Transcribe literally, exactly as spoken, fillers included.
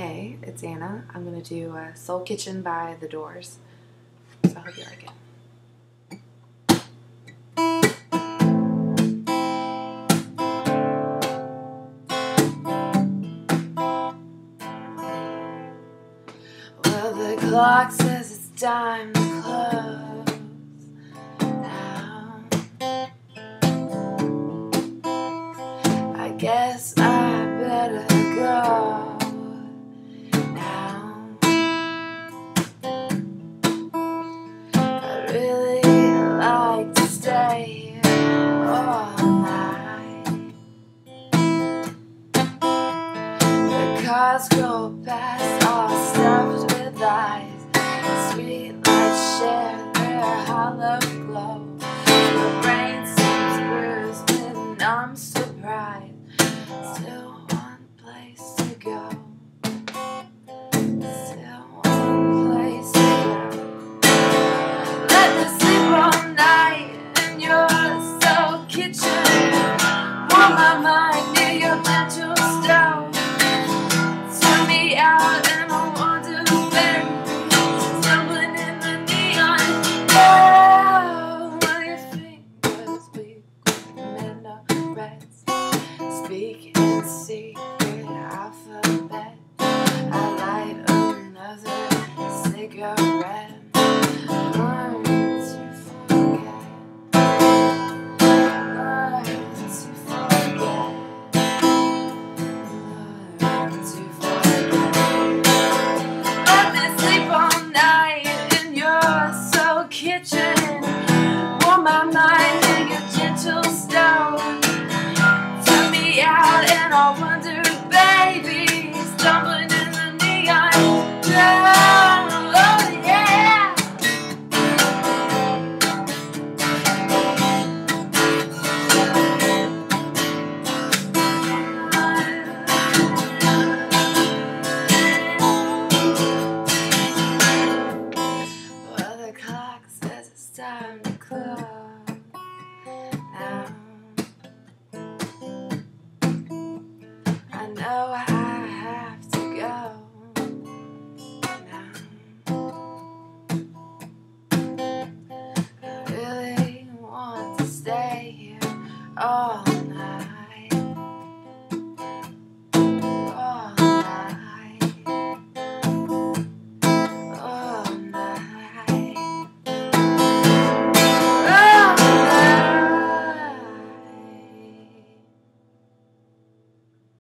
Hey, it's Anna. I'm going to do uh, Soul Kitchen by The Doors. So I hope you like it. Well, the clock says it's time to close. Guess I better go now. I really like to stay here all night. The cars go past, all stuffed with lights. Streetlights share their hollow glow. My brain seems bruised with numb surprise. Still one place to go. Still one place to go. Let me sleep all night in your soul kitchen. Warm my mind near your natural stove. Turn me out and I wander there, stumbling in the neon. Oh, will your fingers be quick and no rest? Speak in secret alphabet. I light another cigarette. Learn to forget. Learn to forget. Learn to forget. Let me sleep all night in your soul kitchen. Warm my mind in your gentle stove. Out and I wonder, baby, stumbling in the neon. Oh, oh yeah. Well, the clock says it's time to close now. No, I